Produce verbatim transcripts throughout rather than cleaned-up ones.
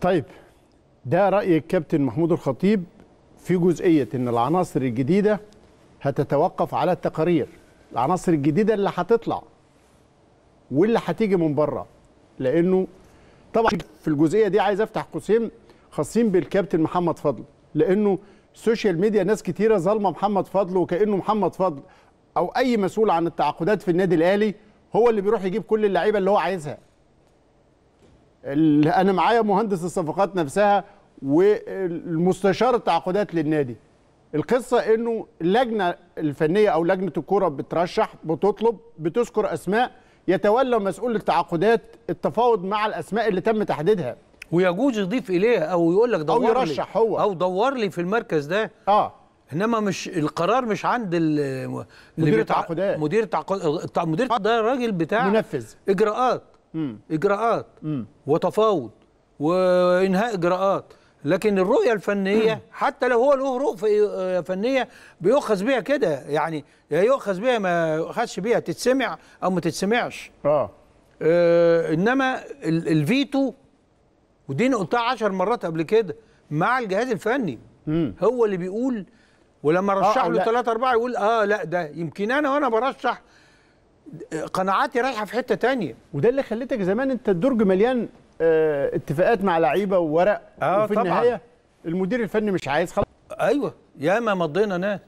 طيب ده رأي الكابتن محمود الخطيب في جزئية ان العناصر الجديدة هتتوقف على التقارير، العناصر الجديدة اللي هتطلع واللي هتيجي من بره، لانه طبعا في الجزئية دي عايز افتح قوسين خاصين بالكابتن محمد فضل، لانه السوشيال ميديا ناس كتيرة ظالمة محمد فضل وكأنه محمد فضل او اي مسؤول عن التعاقدات في النادي الاهلي هو اللي بيروح يجيب كل اللعيبة اللي هو عايزها. انا معايا مهندس الصفقات نفسها والمستشار التعاقدات للنادي. القصه انه اللجنه الفنيه او لجنه الكوره بترشح، بتطلب، بتذكر اسماء يتولى مسؤول التعاقدات التفاوض مع الاسماء اللي تم تحديدها، ويجوز يضيف اليها او يقول لك دور لي او يرشح هو او دور لي في المركز ده. اه انما مش القرار مش عند اللي مدير التعاقدات. مدير التعاقدات مدير ده راجل بتاع منفذ اجراءات مم. اجراءات مم. وتفاوض وانهاء اجراءات، لكن الرؤيه الفنيه مم. حتى لو هو له رؤيه فنيه بيؤخذ بيها كده، يعني يا يؤخذ بيها ما يؤخذش بيها، تتسمع او ما تتسمعش. اه, آه انما الفيتو، ودي انا قلتها عشر مرات قبل كده، مع الجهاز الفني مم. هو اللي بيقول، ولما رشح آه له ثلاثه اربعه يقول اه لا ده يمكن انا وانا برشح قناعاتي رايحه في حته تانية. وده اللي خليتك زمان انت الدرج مليان اه اتفاقات مع لعيبه وورق، آه وفي طبعًا. النهايه المدير الفني مش عايز خلاص. ايوه ياما مضينا ناس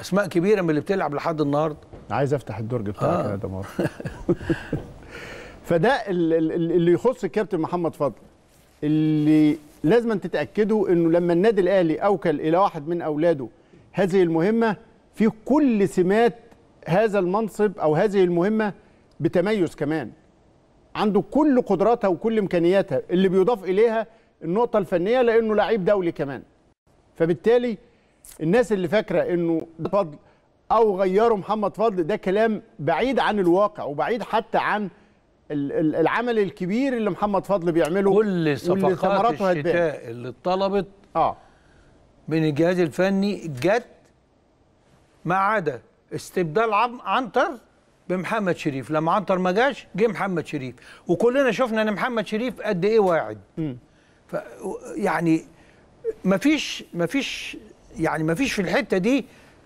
اسماء كبيره من اللي بتلعب لحد النهارده. عايز افتح الدرج بتاعك يا آه. دمار. فده اللي يخص الكابتن محمد فضل، اللي لازم تتاكدوا انه لما النادي الاهلي اوكل الى واحد من اولاده هذه المهمه في كل سمات هذا المنصب أو هذه المهمة بتميز، كمان عنده كل قدراتها وكل إمكانياتها اللي بيضاف إليها النقطة الفنية، لأنه لعيب دولي كمان. فبالتالي الناس اللي فاكرة أنه فضل أو غيره محمد فضل ده كلام بعيد عن الواقع وبعيد حتى عن العمل الكبير اللي محمد فضل بيعمله. كل صفقات الشتاء اللي اتطلبت آه. من الجهاز الفني جت، ما عدا استبدال عنتر بمحمد شريف، لما عنتر ما جاش جه محمد شريف، وكلنا شفنا ان محمد شريف قد ايه واعد. ف يعني مفيش مفيش يعني مفيش في الحته دي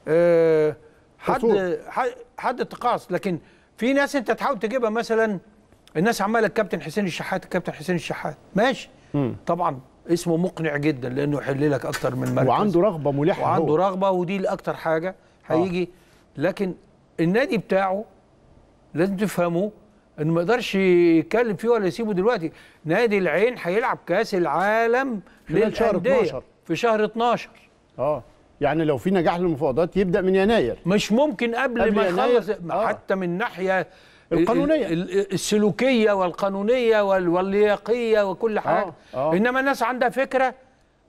آه حد حد تقاص، لكن في ناس انت تحاول تجيبها، مثلا الناس عماله الكابتن حسين الشحات الكابتن حسين الشحات ماشي م. طبعا اسمه مقنع جدا لانه يحل لك اكتر من مركز وعنده رغبه ملحه وعنده هو. رغبه، ودي الاكتر حاجه هيجي آه. لكن النادي بتاعه لازم تفهموا انه ما يقدرش يتكلم فيه ولا يسيبه دلوقتي. نادي العين هيلعب كاس العالم خلال شهر اتناشر، في شهر اتناشر اه يعني لو في نجاح للمفاوضات يبدا من يناير، مش ممكن قبل, قبل ما يخلص آه. حتى من ناحيه القانونيه السلوكيه والقانونيه واللياقيه وكل حاجه آه. آه. انما الناس عندها فكره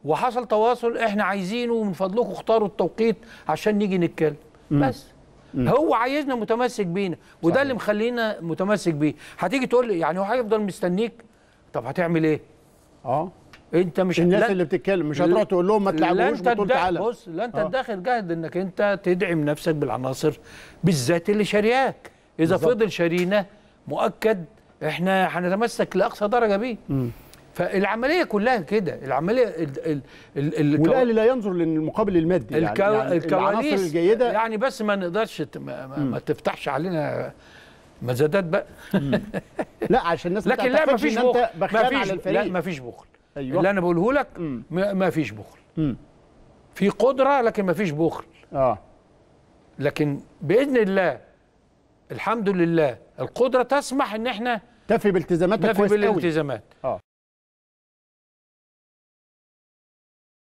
وحصل تواصل، احنا عايزينه ومن فضلكم اختاروا التوقيت عشان نيجي نتكلم بس مم. هو عايزنا متمسك بينا، وده صحيح. اللي مخلينا متمسك بيه. هتيجي تقول لي يعني هو هيفضل مستنيك، طب هتعمل ايه؟ اه انت مش الناس اللي بتتكلم مش هتروح تقول لهم ما تلعبوش بطولة عالم. بص لا انت تدخل جهد انك انت تدعم نفسك بالعناصر بالذات اللي شارياك، اذا بالزبط. فضل شارينا مؤكد احنا هنتمسك لاقصى درجه بيه. مم. فالعمليه كلها كده، العمليه ال ال والاهلي لا ينظر للمقابل المادي، الكو... يعني الكواليس الجيده يعني، بس ما نقدرش ت... ما... ما تفتحش علينا مزادات بقى. لا عشان الناس لكن لا ما فيش بخل، مفيش... لا ما فيش بخل. أيوة. اللي انا بقوله لك ما فيش بخل، مم. في قدره لكن ما فيش بخل. اه لكن باذن الله الحمد لله القدره تسمح ان احنا تفي بالتزاماتك كويس قوي.